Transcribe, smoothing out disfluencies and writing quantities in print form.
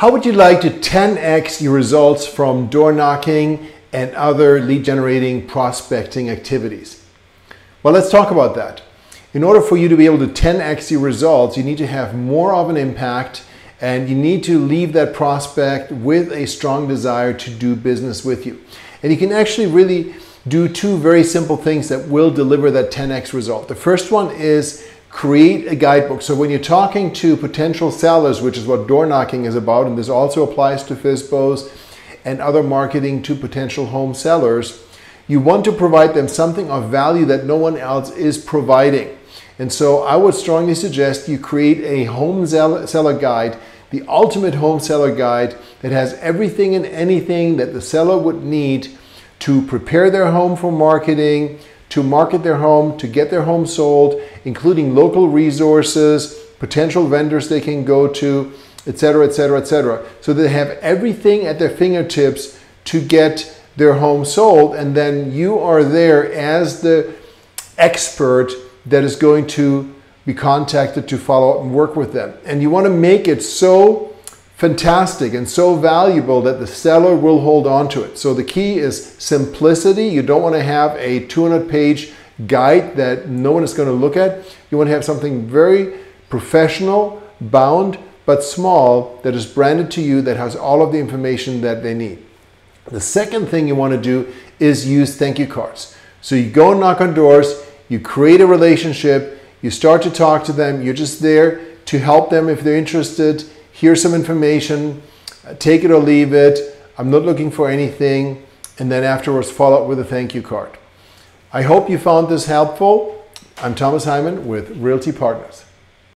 How would you like to 10x your results from door knocking and other lead generating prospecting activities? Well, let's talk about that. In order for you to be able to 10x your results, you need to have more of an impact and you need to leave that prospect with a strong desire to do business with you. And you can actually really do two very simple things that will deliver that 10x result. The first one is create a guidebook. So when you're talking to potential sellers, which is what door knocking is about, and this also applies to FISBOs and other marketing to potential home sellers, you want to provide them something of value that no one else is providing. And so I would strongly suggest you create a home seller guide, the ultimate home seller guide that has everything and anything that the seller would need to prepare their home for marketing, to market their home, to get their home sold, including local resources, potential vendors they can go to, etc., etc., etc. So they have everything at their fingertips to get their home sold, and then you are there as the expert that is going to be contacted to follow up and work with them. And you want to make it so fantastic and so valuable that the seller will hold on to it. So the key is simplicity. You don't want to have a 200-page guide that no one is going to look at. You want to have something very professional, bound, but small, that is branded to you, that has all of the information that they need. The second thing you want to do is use thank you cards. So you go and knock on doors, you create a relationship, you start to talk to them, you're just there to help them if they're interested. Here's some information, take it or leave it, I'm not looking for anything, and then afterwards follow up with a thank you card. I hope you found this helpful. I'm Thomas Heimann with Realty Partners.